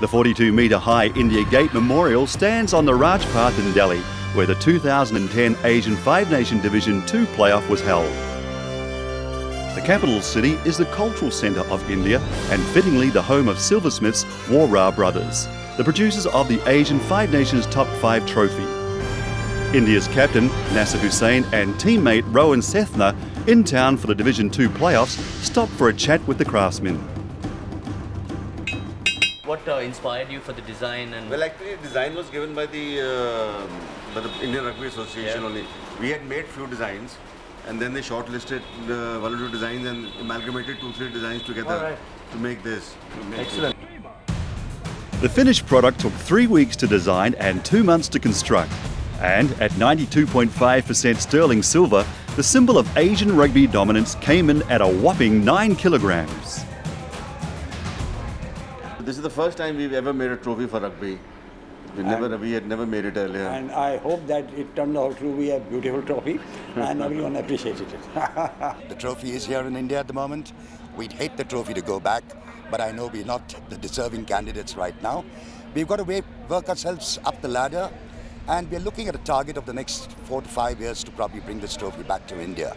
The 42-metre-high India Gate Memorial stands on the Rajpath in Delhi, where the 2010 Asian 5 Nation Division 2 playoff was held. The capital city is the cultural centre of India and fittingly the home of silversmiths Whorra Brothers, the producers of the Asian 5 Nations Top 5 trophy. India's captain Nasser Hussain and teammate Rohaan Sethna, in town for the Division 2 playoffs, stopped for a chat with the craftsmen. What inspired you for the design? And well, actually, design was given by the Indian Rugby Association only. We had made few designs, and then they shortlisted one or two designs and amalgamated 2-3 designs together to make this. Excellent. The finished product took 3 weeks to design and 2 months to construct. And at 92.5% sterling silver, the symbol of Asian rugby dominance came in at a whopping 9 kilograms. This is the first time we've ever made a trophy for rugby. We had never made it earlier. And I hope that it turned out to be a beautiful trophy and everyone appreciated it. The trophy is here in India at the moment. We'd hate the trophy to go back, but I know we're not the deserving candidates right now. We've got to work ourselves up the ladder, and we're looking at a target of the next 4 to 5 years to probably bring this trophy back to India.